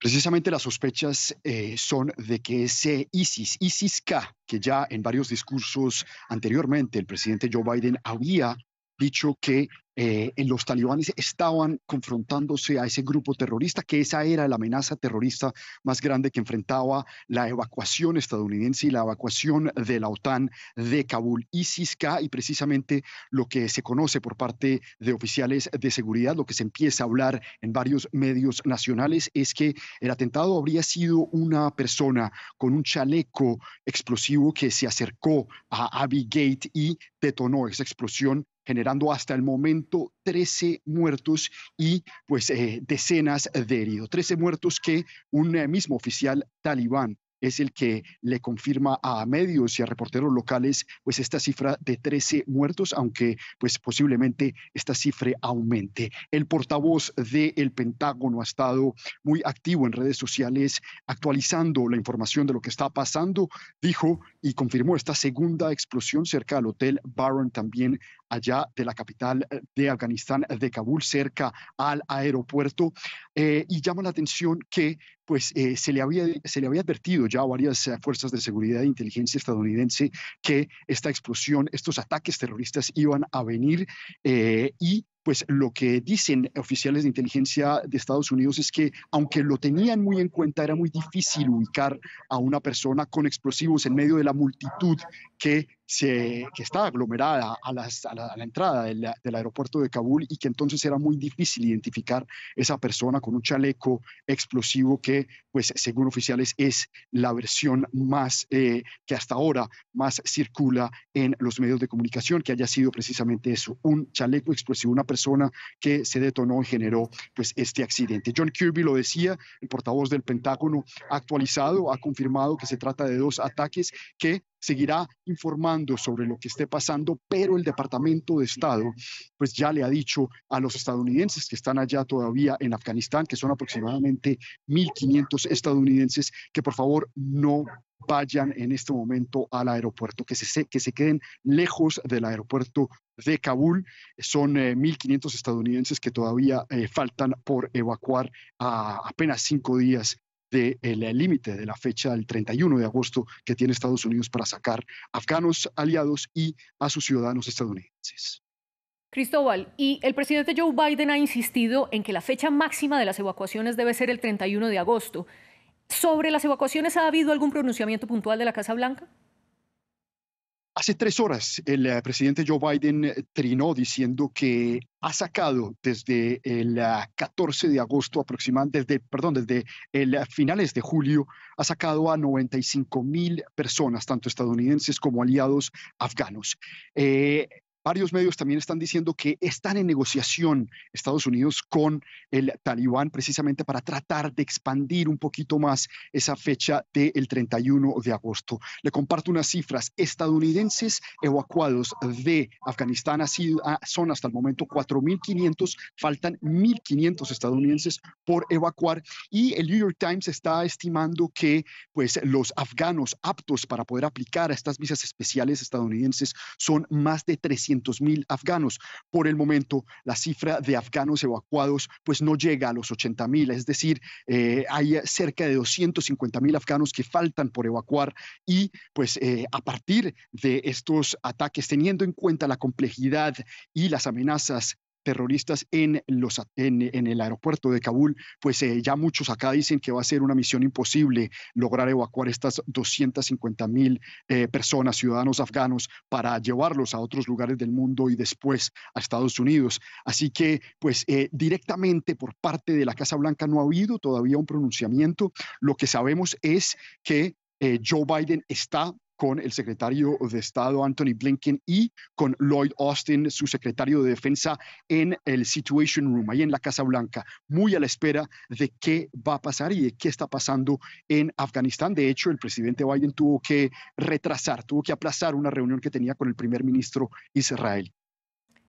Precisamente las sospechas son de que ese ISIS-K, que ya en varios discursos anteriormente el presidente Joe Biden había dicho que los talibanes estaban confrontándose a ese grupo terrorista, que esa era la amenaza terrorista más grande que enfrentaba la evacuación estadounidense y la evacuación de la OTAN de Kabul. ISIS-K, y precisamente lo que se conoce por parte de oficiales de seguridad, lo que se empieza a hablar en varios medios nacionales, es que el atentado habría sido una persona con un chaleco explosivo que se acercó a Abbey Gate y detonó esa explosión, generando hasta el momento 13 muertos y pues decenas de heridos. 13 muertos que un mismo oficial talibán es el que le confirma a medios y a reporteros locales pues esta cifra de 13 muertos, aunque pues posiblemente esta cifra aumente. El portavoz del Pentágono ha estado muy activo en redes sociales actualizando la información de lo que está pasando. Dijo y confirmó esta segunda explosión cerca del hotel Barron, también allá de la capital de Afganistán, de Kabul, cerca al aeropuerto. Y llama la atención que pues, se le había advertido ya a varias fuerzas de seguridad e inteligencia estadounidense que esta explosión, estos ataques terroristas iban a venir, y pues lo que dicen oficiales de inteligencia de Estados Unidos es que, aunque lo tenían muy en cuenta, era muy difícil ubicar a una persona con explosivos en medio de la multitud que está aglomerada a la entrada del aeropuerto de Kabul, y que entonces era muy difícil identificar esa persona con un chaleco explosivo, que pues según oficiales es la versión más que hasta ahora más circula en los medios de comunicación, que haya sido precisamente eso, un chaleco explosivo, una persona que se detonó y generó pues este accidente. John Kirby, lo decía, el portavoz del Pentágono, ha actualizado, ha confirmado que se trata de dos ataques, que seguirá informando sobre lo que esté pasando, pero el Departamento de Estado pues ya le ha dicho a los estadounidenses que están allá todavía en Afganistán, que son aproximadamente 1.500 estadounidenses, que por favor no vayan en este momento al aeropuerto, que se queden lejos del aeropuerto de Kabul. Son 1.500 estadounidenses que todavía faltan por evacuar a apenas 5 días del límite de la fecha del 31 de agosto que tiene Estados Unidos para sacar afganos aliados y a sus ciudadanos estadounidenses. Cristóbal, y el presidente Joe Biden ha insistido en que la fecha máxima de las evacuaciones debe ser el 31 de agosto. ¿Sobre las evacuaciones ha habido algún pronunciamiento puntual de la Casa Blanca? Hace 3 horas el presidente Joe Biden trinó diciendo que ha sacado desde el 14 de agosto aproximadamente, desde finales de julio, ha sacado a 95.000 personas, tanto estadounidenses como aliados afganos. Varios medios también están diciendo que están en negociación Estados Unidos con el Talibán precisamente para tratar de expandir un poquito más esa fecha del 31 de agosto. Le comparto unas cifras. Estadounidenses evacuados de Afganistán son hasta el momento 4.500, faltan 1.500 estadounidenses por evacuar, y el New York Times está estimando que pues, los afganos aptos para poder aplicar a estas visas especiales estadounidenses son más de 300.000 afganos. Por el momento, la cifra de afganos evacuados pues no llega a los 80.000, es decir, hay cerca de 250.000 afganos que faltan por evacuar, y pues a partir de estos ataques, teniendo en cuenta la complejidad y las amenazas terroristas en el aeropuerto de Kabul, pues ya muchos acá dicen que va a ser una misión imposible lograr evacuar estas 250.000 personas, ciudadanos afganos, para llevarlos a otros lugares del mundo y después a Estados Unidos. Así que pues directamente por parte de la Casa Blanca no ha habido todavía un pronunciamiento. Lo que sabemos es que Joe Biden está con el secretario de Estado Anthony Blinken y con Lloyd Austin, su secretario de Defensa, en el Situation Room, ahí en la Casa Blanca, muy a la espera de qué va a pasar y de qué está pasando en Afganistán. De hecho, el presidente Biden tuvo que aplazar una reunión que tenía con el primer ministro israelí.